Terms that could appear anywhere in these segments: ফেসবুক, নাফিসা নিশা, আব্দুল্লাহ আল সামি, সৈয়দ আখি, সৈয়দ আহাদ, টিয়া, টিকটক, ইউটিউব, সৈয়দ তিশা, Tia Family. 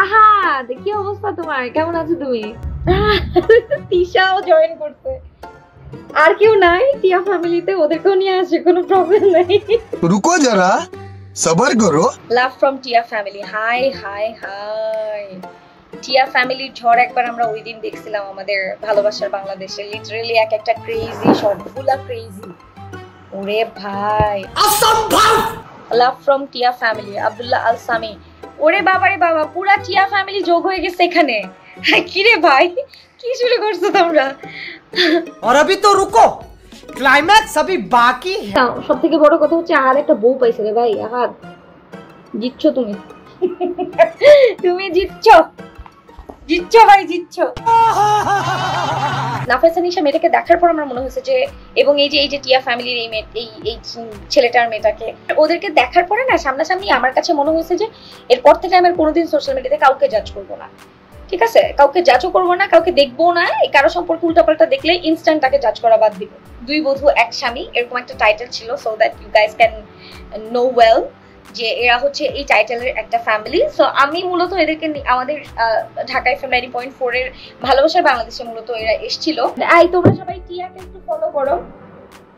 আহা দেখি অবস্থা তোমার, কেমন আছো তুমি? তিশাও জয়েন করতে, আর কেউ নাই টিয়া ফ্যামিলিতে, ওদেরকেও নিয়ে আসে, কোনো প্রবলেম নাই। রুকো যারা সবর করো। লাভ ফ্রম টিয়া ফ্যামিলি। হাই হাই হাই, টিয়া ফ্যামিলির ঝড় একবার আমরা ওই দিন দেখছিলাম আমাদের ভালোবাসার বাংলাদেশে। লিটারেলি এক একটা ক্রেজি, সবগুলা ক্রেজি, ওরে ভাই অসম্ভব। লাভ ফ্রম টিয়া ফ্যামিলি, আব্দুল্লাহ আল সামি। ওরে বাবারে বাবা, পুরা টিয়া ফ্যামিলি যোগ হয়ে গেছে এখানে। কি রে ভাই, কি শুরু করছো তোমরা? আর अभी তো রুকো, ক্লাইম্যাক্স अभी বাকি है। সবথেকে বড় কথা হচ্ছে আহাদ একটা বউ পাইছে রে ভাই। আহাদ জিতছো তুমি, তুমি জিতছো, জিতছো ভাই, জিতছো। নাফিসা নিশা মেয়েটাকে দেখার পর আমার মনে হয়েছে যে, এবং এই যে টিয়া ফ্যামিলির এই ছেলেটার মেয়েটাকে, ওদেরকে দেখার পরে না সামনাসামনি আমার কাছে মনে হয়েছে যে এরপর থেকে আমি কোনোদিন সোশ্যাল মিডিয়াতে কাউকে জাজ করবো না, ঠিক আছে? কাউকে জাজও করবো না, কাউকে দেখবো না, কারো সম্পর্কে উল্টাপাল্টা দেখলে ইনস্ট্যান্ট তাকে জাজ করা বাদ দিব। দুই বধূ এক স্বামী, এরকম একটা টাইটেল ছিল, so that you guys can know well যে এরা হচ্ছে এই টাইটেলের একটা ফ্যামিলি। সো আমি মূলত এদেরকে আমাদের ঢাকায় ফ্যামিলি পয়েন্ট 4 এর ভালোবাসার বাংলাদেশে মূলত এরা এসেছিল। আই তোমরা সবাই টিয়াকে একটু ফলো করো,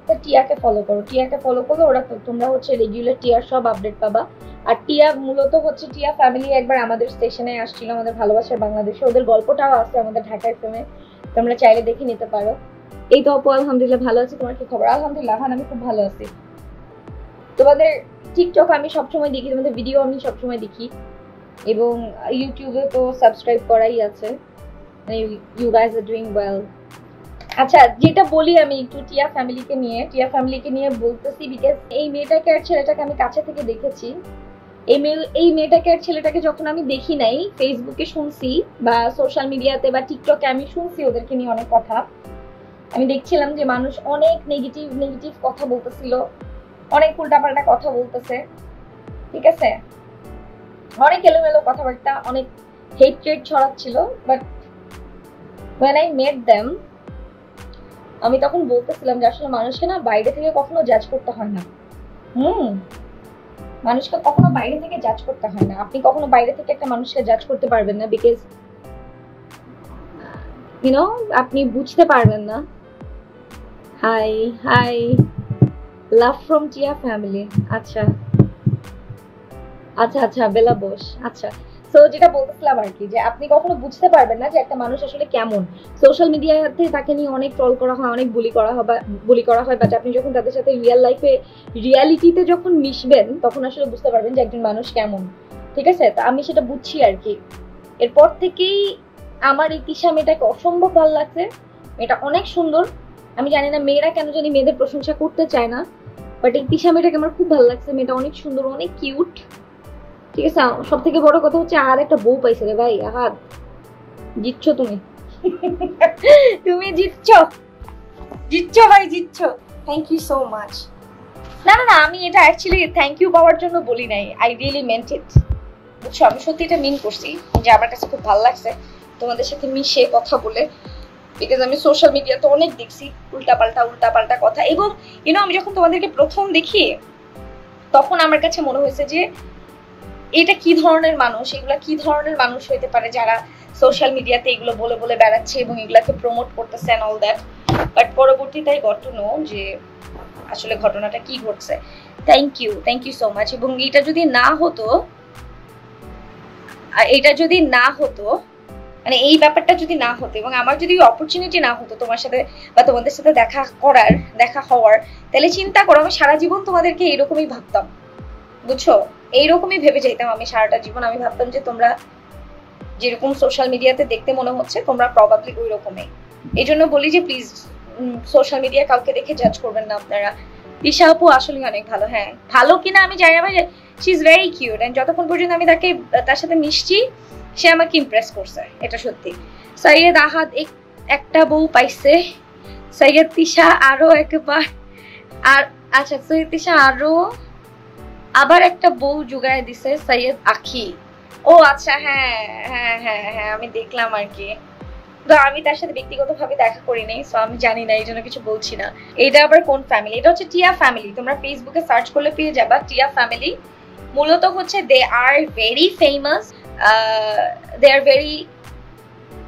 তো টিয়াকে ফলো করো, টিয়াকে ফলো করো, ওরা তোমরা হচ্ছে রেগুলার টিয়ার সব আপডেট পাবা। আর টিয়া মূলত হচ্ছে টিয়া ফ্যামিলি একবার আমাদের স্টেশনে আসছিল, আমাদের ভালোবাসার বাংলাদেশে। ওদের গল্পটাও আছে আমাদের ঢাকায় ফ্রেমে, তোমরা চাইলে দেখে নিতে পারো। এই তো আপু আলহামদুলিল্লাহ ভালো আছে, তোমার কি খবর? আলহামদুলিল্লাহ হ্যাঁ আমি খুব ভালো আছি। তোমাদের টিকটক আমি সবসময় দেখি, তোমাদের ভিডিও আমি সবসময় দেখি, এবং ইউটিউবে তো সাবস্ক্রাইব করাই আছে। You guys are doing well. আচ্ছা যেটা বলি আমি একটু টিয়া ফ্যামিলিকে নিয়ে বলতেছি, বিকজ এই মেয়েটাকে আর ছেলেটাকে আমি কাছে থেকে দেখেছি। এই মেয়েটাকে আর ছেলেটাকে যখন আমি দেখি নাই, ফেসবুকে শুনছি বা সোশ্যাল মিডিয়াতে বা টিকটকে আমি শুনছি ওদেরকে নিয়ে অনেক কথা। আমি দেখছিলাম যে মানুষ অনেক নেগেটিভ কথা বলতেছিল, অনেক উল্টাপাল্টা কথা বলতেছে, ঠিক আছে, অনেক এলোমেলো কথাবার্তা, অনেক হেট্রেড ছড়াচ্ছিল। But when I met them, আমি তখন বলতেছিলাম যে আসলে মানুষকে না বাইরে থেকে কখনো জাজ করতে হয় না। মানুষকে কখনো বাইরে থেকে জাজ করতে হয় না। আপনি কখনো বাইরে থেকে একটা মানুষকে জাজ করতে পারবেন না, বিকজ ইউ নো আপনি বুঝতে পারবেন না। হাই হাই, লাভ ফ্রম টিয়া ফ্যামিলি। আচ্ছা আচ্ছা আচ্ছা বেলা বোস। আচ্ছা সো যেটা বলতেছিলাম আর কি, যে আপনি কখনো বুঝতে পারবেন না যে একটা মানুষ আসলে কেমন। সোশ্যাল মিডিয়াতে তাকে নিয়ে অনেক ট্রল করা হয়, অনেক বুলি করা হয়, বাট আপনি যখন তাদের সাথে রিয়েল লাইফে রিয়ালিটিতে যখন মিশবেন তখন আসলে বুঝতে পারবেন যে একজন মানুষ কেমন, ঠিক আছে? তো আমি সেটা বুঝছি আর কি। এরপর থেকেই আমার এই তিশা মেয়েটাকে অসম্ভব ভালো লাগছে, মেয়েটা অনেক সুন্দর। আমি জানি না মেয়েরা কেন জানি মেয়েদের প্রশংসা করতে চায় না, বাট এই তিশা মেয়েটাকে আমার খুব ভালো লাগছে। মেয়েটা অনেক সুন্দর, অনেক কিউট, ঠিক আছে? সব থেকে বড় কথা হচ্ছে আহাদ একটা বউ পাইছে রে ভাই। আহাদ জিতছো তুমি, তুমি জিতছো ভাই, জিতছো। Thank you so much. না না আমি এটা অ্যাকচুয়ালি থ্যাংক ইউ পাওয়ার জন্য বলি নাই, আই রিয়েলি মেন্ট ইট, বুঝছো? আমি সত্যি এটা মিন করছি যে আমার কাছে খুব ভালো লাগছে তোমাদের সাথে মিশে কথা বলে, বিকজ আমি সোশ্যাল মিডিয়াতে অনেক দেখছি উল্টাপাল্টা কথা। এবং ইউনো আমি যখন তোমাদেরকে প্রথম দেখি তখন আমার কাছে মনে হয়েছে যে এটা কি ধরনের মানুষ, এগুলা কি ধরনের মানুষ হইতে পারে যারা সোশ্যাল মিডিয়াতে এগুলো বলে বেড়াচ্ছে এবং এগুলাকে প্রমোট করতেছে অ্যান্ড অল দ্যাট। বাট পরবর্তীতে আই গট টু নো যে আসলে ঘটনাটা কি ঘটছে। Thank you so much. এবং এটা যদি না হতো মানে এই ব্যাপারটা যদি না হতো এবং আমার যদি অপরচুনিটি না হতো তোমার সাথে বা তোমাদের সাথে দেখা হওয়ার, তাহলে চিন্তা করো আমি সারা জীবন তোমাদেরকে এইরকমই ভাবতাম, বুঝছো? এইরকমই ভেবে যাইতাম আমি সারাটা জীবন। আমি ভাবতাম যে তোমরা যেরকম সোশ্যাল মিডিয়াতে দেখতে মনে হচ্ছে তোমরা প্রবাবলি ওই রকমই। এই জন্য বলি যে প্লিজ সোশ্যাল মিডিয়া কাউকে দেখে জাজ করবেন না আপনারা। তিশা আপু আসলে অনেক ভালো, হ্যাঁ ভালো কিনা আমি জানি না, she is very cute. And যতক্ষণ পর্যন্ত আমি তার সাথে মিশছি সে আমাকে ইমপ্রেস করছে, এটা সত্যি। সৈয়দ আহাদ একটা বউ পাইছে, সৈয়দ তিশা আরো একবার আর আচ্ছা সৈয়দ তিশা আরো আবার একটা বউ জোগায় দিছে সৈয়দ আখি। ও আচ্ছা হ্যাঁ হ্যাঁ হ্যাঁ হ্যাঁ আমি দেখলাম আর কি। তো আমি তার সাথে ব্যক্তিগতভাবে দেখা করি নাই, সো আমি জানি না, এই জন্য কিছু বলছি না। এটা আবার কোন ফ্যামিলি? এটা হচ্ছে টিয়া ফ্যামিলি, তোমরা ফেসবুকে সার্চ করলে পেয়ে যাবা টিয়া ফ্যামিলি। মূলত হচ্ছে they are very famous they are very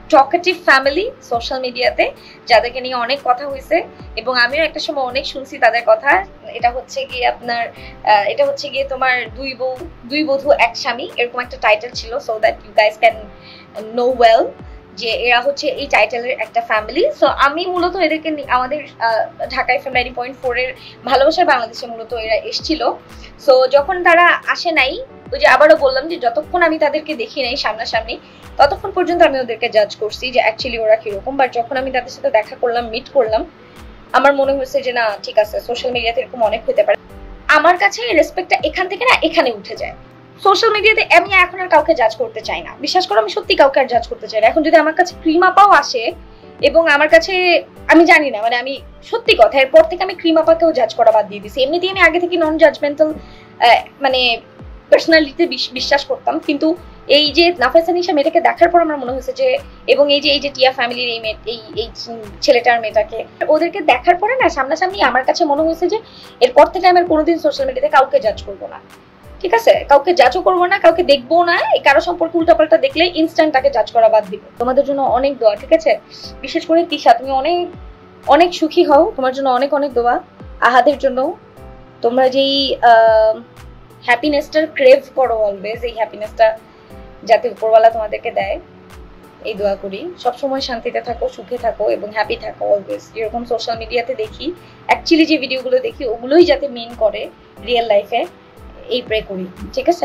talkative family, social media te jaderke niye onek kotha hoyeche ebong amio ekta shomoy onek shunchi tader kotha. Eta hocche ki apnar eta hocche ki tomar dui bodhu ek shami erokom ekta title chilo, so that you guys can know well je era hocche ei title er ekta family. So ami muloto ederke amader Dhaka FM 90.4 er bhalobashar bangladeshe muloto era eschilo. So jokhon tara ashe nai ওই যে আবারো বললাম যে যতক্ষণ আমি তাদেরকে দেখি নাই সামনাসামনি ততক্ষণ পর্যন্ত আমি ওদেরকে জাজ করছি যে অ্যাকচুয়ালি ওরা কিরকম, বাট যখন আমি তাদের সাথে দেখা করলাম, মিট করলাম, আমার মনে হয়েছে যে না ঠিক আছে, সোশ্যাল মিডিয়াতে এরকম অনেক হতে পারে। আমার কাছে এই রেসপেক্টটা এখান থেকে না এখানে উঠে যায়। সোশ্যাল মিডিয়াতে আমি এখন আর কাউকে জাজ করতে চাই না, বিশ্বাস করো আমি সত্যি কাউকে আর জাজ করতে চাই না। এখন যদি আমার কাছে ক্রিমাপাও আসে এবং আমার কাছে আমি জানি না, মানে আমি সত্যি কথা এরপর থেকে আমি ক্রিমাপাকেও জাজ করা বাদ দিয়ে দিয়েছি। এমনিতেই আমি আগে থেকে নন জাজমেন্টাল মানে পার্সোনালিতে বিশ্বাস করতাম, কিন্তু এই যে নাফাসানি হিসেবে মেয়েটাকে দেখার পর আমার মনে হয়েছে যে এবং এই যে টিয়া ফ্যামিলির এই ছেলেটার মেয়েটাকে ওদেরকে দেখার পরে না সামনাসামনি আমার কাছে মনে হয়েছে যে এরপর থেকে আমি কোনোদিন সোশ্যাল মিডিয়াতে কাউকে জাজ করবো না, ঠিক আছে? কাউকে জাজও করবো না, কাউকে দেখবো না, কারো সম্পর্কে উল্টাপাল্টা দেখলে ইনস্ট্যান্ট তাকে জাজ করা বাদ দিব। তোমাদের জন্য অনেক দোয়া, ঠিক আছে? বিশেষ করে তিশা, তুমি অনেক অনেক সুখী হও, তোমার জন্য অনেক অনেক দোয়া। আহাদের জন্য, তোমরা যেই হ্যাপিনেসটার ক্রেভ করো অলওয়েজ, এই হ্যাপিনেসটা যাতে উপরওয়ালা তোমাদেরকে দেয় এই দোয়া করি। সবসময় শান্তিতে থাকো, সুখে থাকো এবং হ্যাপি থাকো অলওয়েজ। এরকম সোশ্যাল মিডিয়াতে দেখি অ্যাকচুয়ালি যে ভিডিওগুলো দেখি ওগুলোই যাতে মেন করে রিয়েল লাইফে, এই প্রে করি, ঠিক আছে?